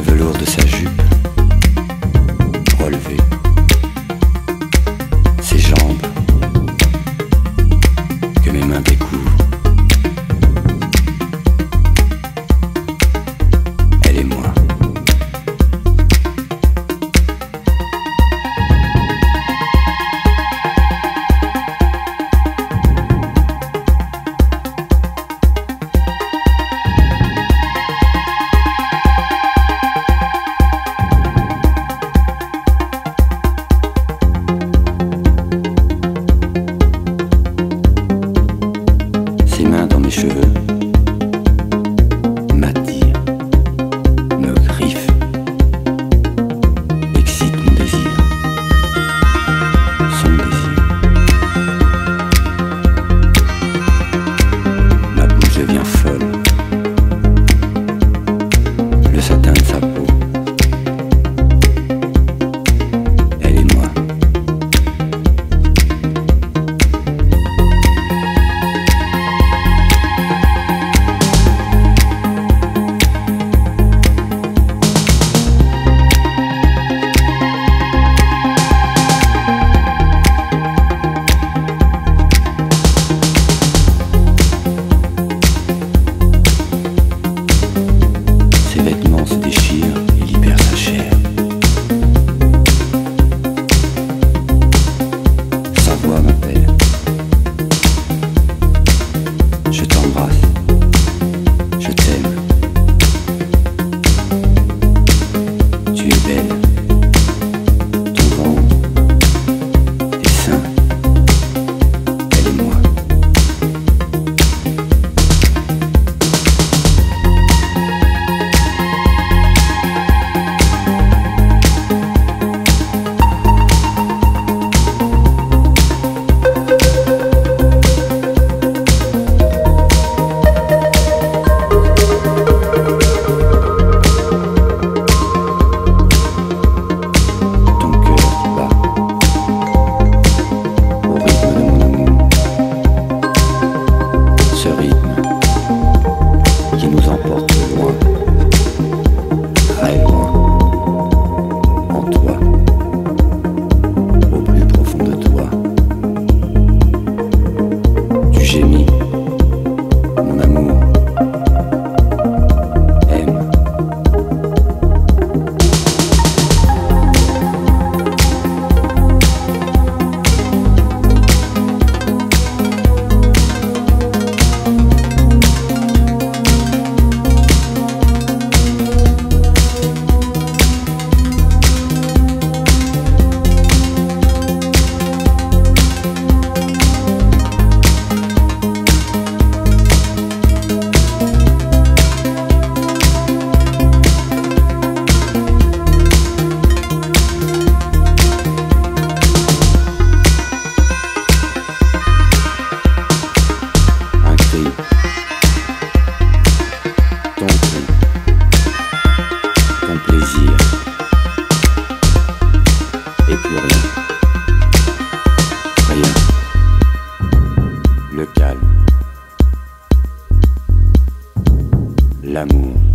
le velours de sa jupe, relevé, ses jambes, que mes mains découvrent. Elle et moi. L'amour.